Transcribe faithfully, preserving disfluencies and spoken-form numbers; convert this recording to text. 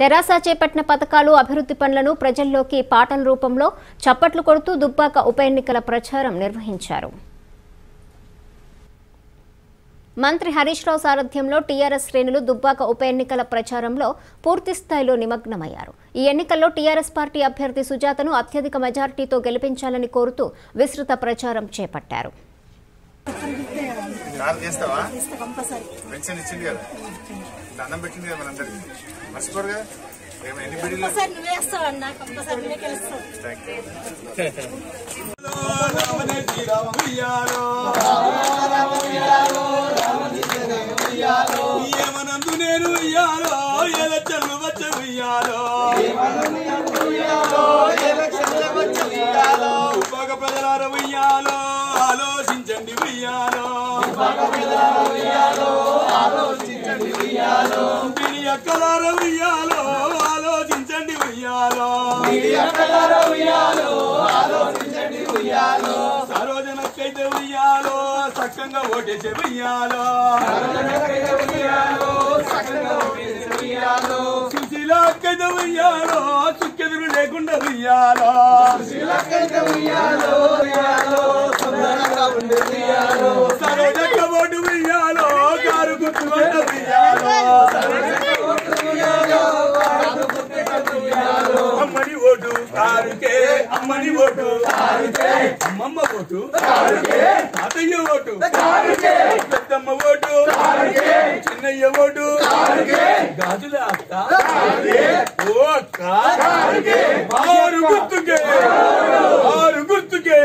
తెరాస చేపట్టిన పథకాలు అభివృద్ధి పనులను ప్రజల్లోకి పాటల రూపంలో చప్పట్లు కొడుతూ దుబ్బాక ఉప ఎన్నికల ప్రచారం నిర్వహించారు. మంత్రి హరీష్ రావు సారథ్యంలో టీఆర్ఎస్ శ్రేణులు దుబ్బాక ఉప ఎన్నికల ప్రచారంలో పూర్తిస్థాయిలో నిమగ్నమయ్యారు. ఈ ఎన్నికల్లో టీఆర్ఎస్ పార్టీ అభ్యర్థి సుజాతను అత్యధిక మెజార్టీతో గెలిపించాలని కోరుతూ విస్తృత ప్రచారం చేపట్టారు. చుక్కెదురు లేకుండా ఉయ్యాలో సరోజు ఉయ్యాలో కారు గుర్తుకుంటూ అమ్మని ఓటు కారుకే అమ్మని ఓటు కారుకే అమ్మమ్మ ఓటు కారుకే తాతయ్య ఓటు కారుకే పెద్దమ్మ ఓటు కారుకే చిన్నయ్య ఓటు కారుకే గాజుల అక్క కారుకే ఓ అక్క కారుకే ఆరు గుర్తుకే ఆరు గుర్తుకే.